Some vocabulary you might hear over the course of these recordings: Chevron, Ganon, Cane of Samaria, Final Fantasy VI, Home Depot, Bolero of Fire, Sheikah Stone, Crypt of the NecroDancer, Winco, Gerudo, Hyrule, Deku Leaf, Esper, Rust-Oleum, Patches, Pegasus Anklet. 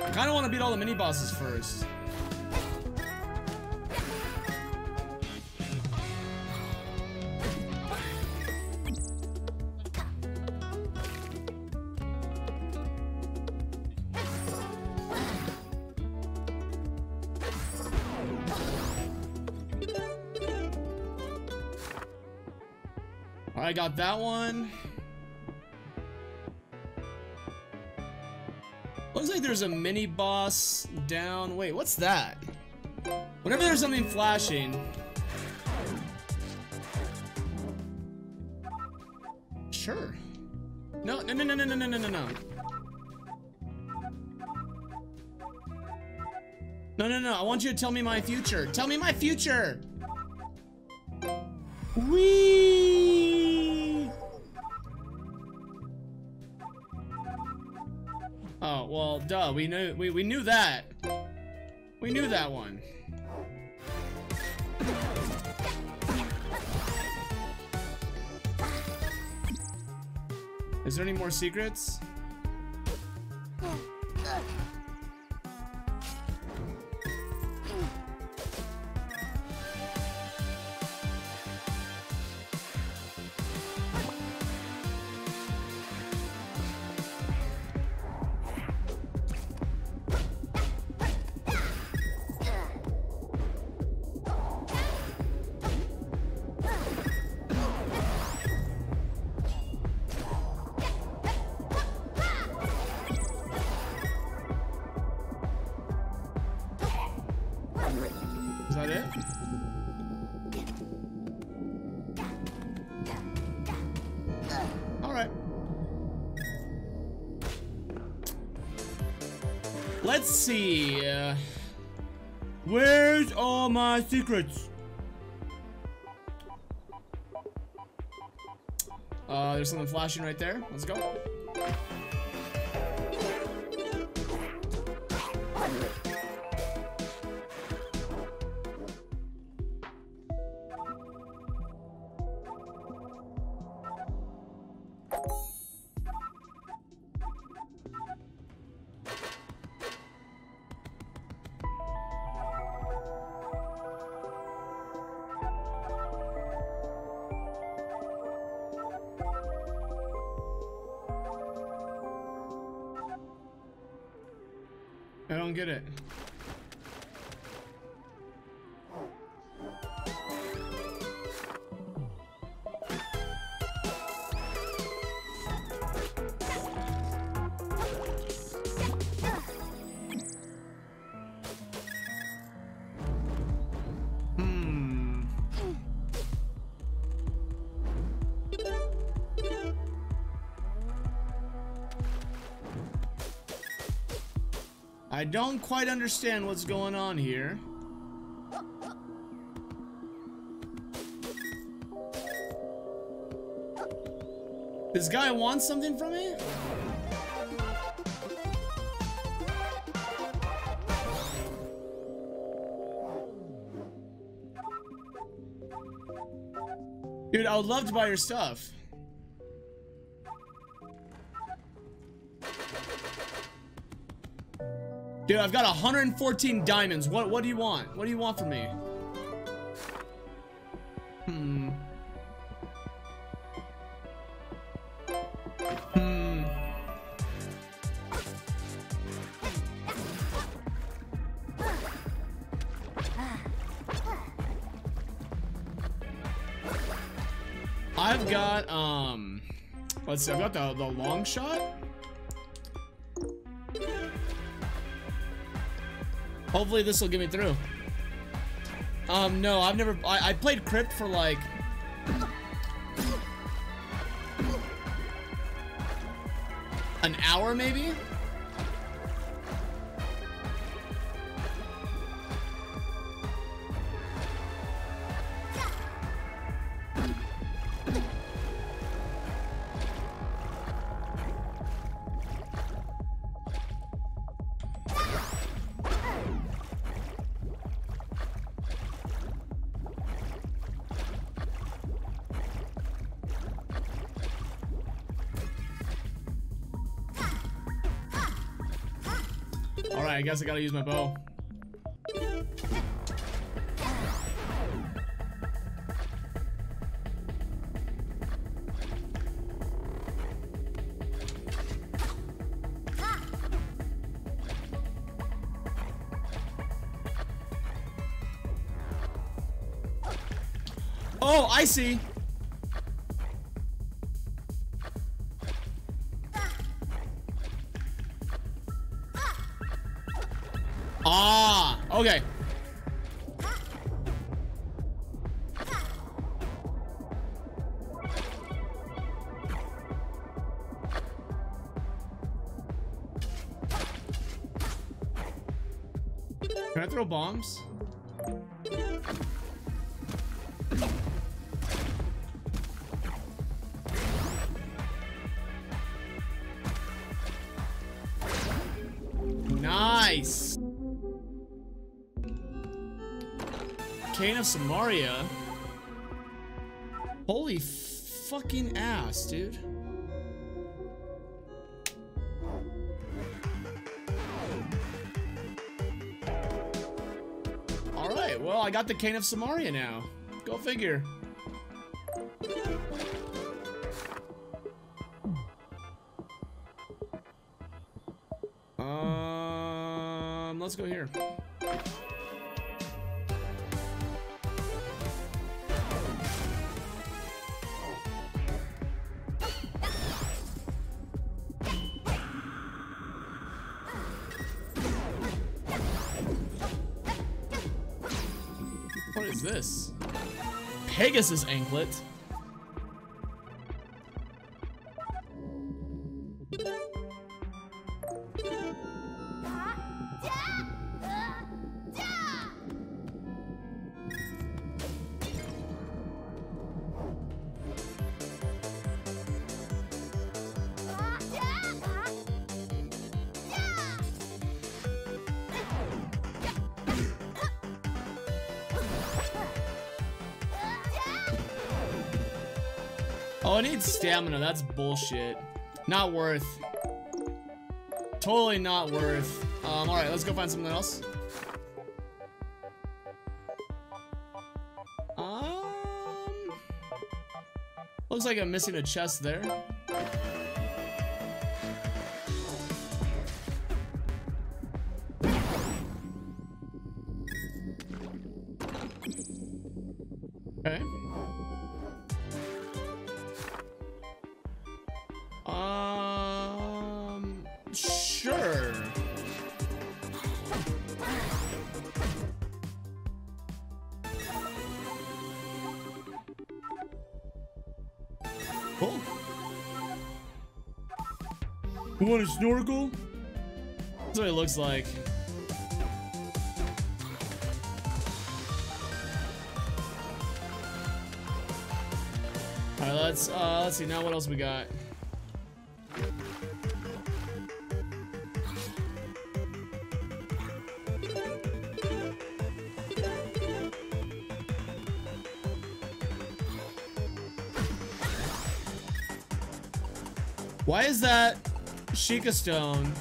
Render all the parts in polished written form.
I kind of want to beat all the mini bosses first. I got that one. Looks like there's a mini boss down. Wait, what's that? Whenever there's something flashing. Sure. No, no, no, no, no, no, no, no, no. No, no, no. I want you to tell me my future. Tell me my future. Whee! Well, duh, we knew that. We knew that one. Is there any more secrets? Let's see. Where's all my secrets? There's something flashing right there. Let's go. I don't get it. I don't quite understand what's going on here. This guy wants something from me? Dude, I would love to buy your stuff. Dude, I've got 114 diamonds. What do you want? What do you want from me? Hmm. I've got let's see, I've got the long shot. Hopefully this will get me through. No, I've never... I played Crypt for like... an hour, maybe? Alright, I guess I gotta use my bow. Oh, I see. Ah, okay. Can I throw bombs? Nice. Cane of Samaria. Holy fucking ass, dude. All right, well, I got the Cane of Samaria now. Go figure. Let's go here. What is this? Pegasus Anklet. Oh, I need stamina. That's bullshit. Not worth. Totally not worth. Alright, let's go find something else. Looks like I'm missing a chest there. Okay. Sure. Cool. You want a snorkel? That's what it looks like. All right, let's see now what else we got. Why is that Sheikah Stone?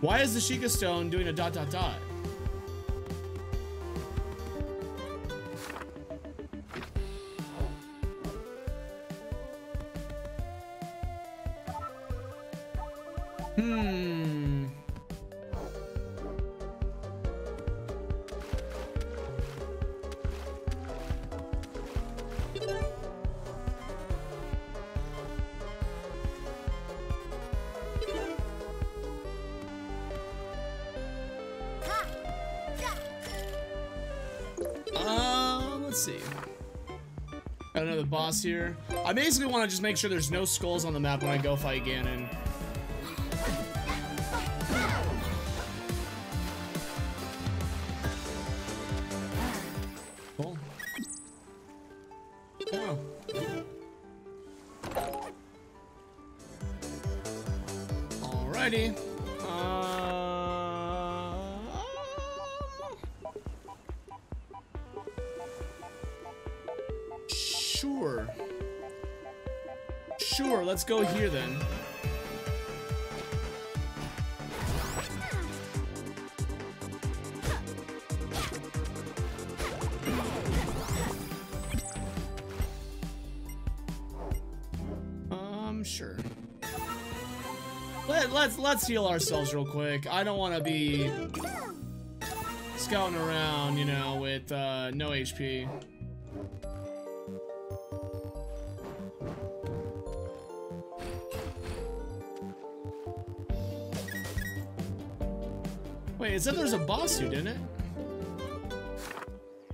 Why is the Sheikah Stone doing a dot dot dot? Let's see. Got another boss here. I basically want to just make sure there's no skulls on the map when I go fight Ganon. Cool. Oh. Alrighty. let's go here then. Sure. Let's heal ourselves real quick. I don't want to be scouting around, you know, with no HP. Wait, it said there's a boss here, didn't it?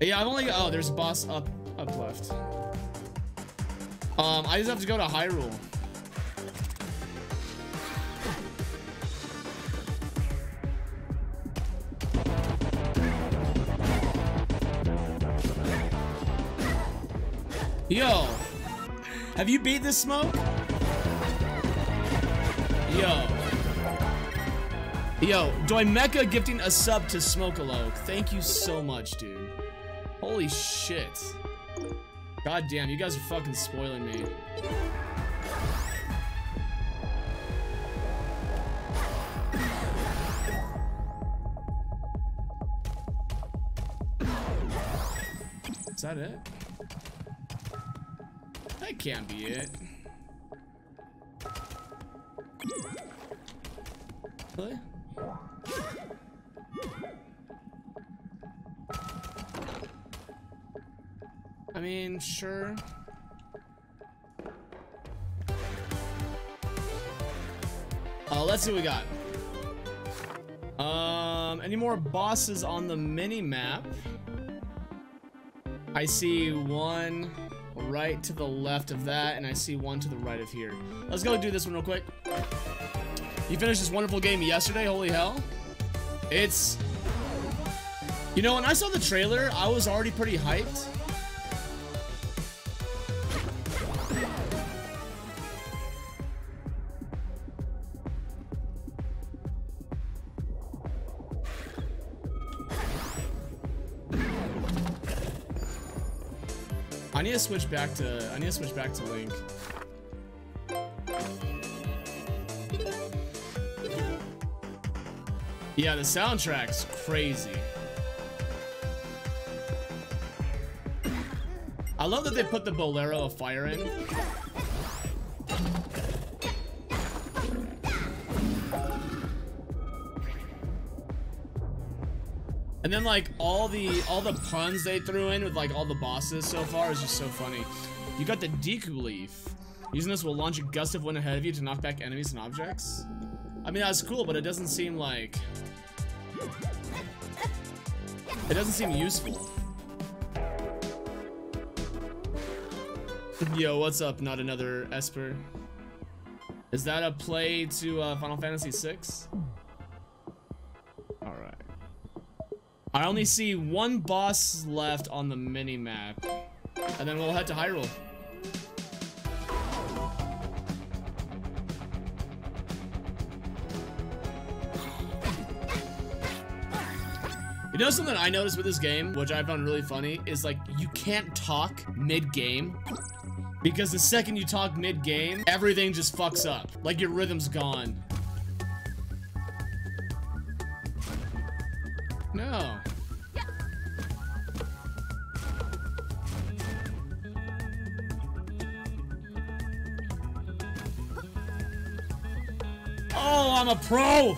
Yeah, I've only got, oh, there's a boss up left. I just have to go to Hyrule. Yo, have you beat this smoke? Yo, Doimeca gifting a sub to Smokaloke. Thank you so much, dude. Holy shit. God damn, you guys are fucking spoiling me. Is that it? That can't be it. Really? I mean, sure. Let's see what we got. Any more bosses on the mini map? I see one right to the left of that, and I see one to the right of here. Let's go do this one real quick. You finished this wonderful game yesterday, holy hell. It's... You know, when I saw the trailer, I was already pretty hyped. I need to switch back to Link. Yeah, the soundtrack's crazy. I love that they put the Bolero of Fire in. And then like all the puns they threw in with like all the bosses so far is just so funny. You got the Deku Leaf. Using this will launch a gust of wind ahead of you to knock back enemies and objects. I mean, that's cool, but it doesn't seem like... It doesn't seem useful. Yo, what's up? Not another Esper. Is that a play to Final Fantasy VI? I only see one boss left on the mini-map, and then we'll head to Hyrule. You know something I noticed with this game, which I found really funny, is like, you can't talk mid-game, because the second you talk mid-game, everything just fucks up. Like, your rhythm's gone. No. Oh, I'm a pro.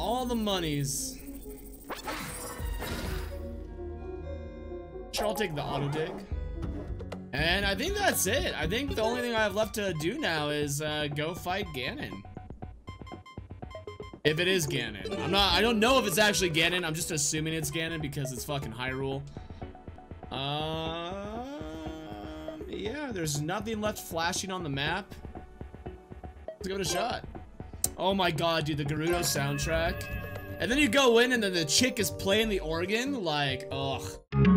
all the monies. Sure, I'll take the auto dig. And I think that's it. I think the only thing I have left to do now is go fight Ganon. If it is Ganon. I don't know if it's actually Ganon. I'm just assuming it's Ganon because it's fucking Hyrule. Yeah, there's nothing left flashing on the map. Let's give it a shot. Oh my god, dude, the Gerudo soundtrack. And then you go in and then the chick is playing the organ, like, ugh.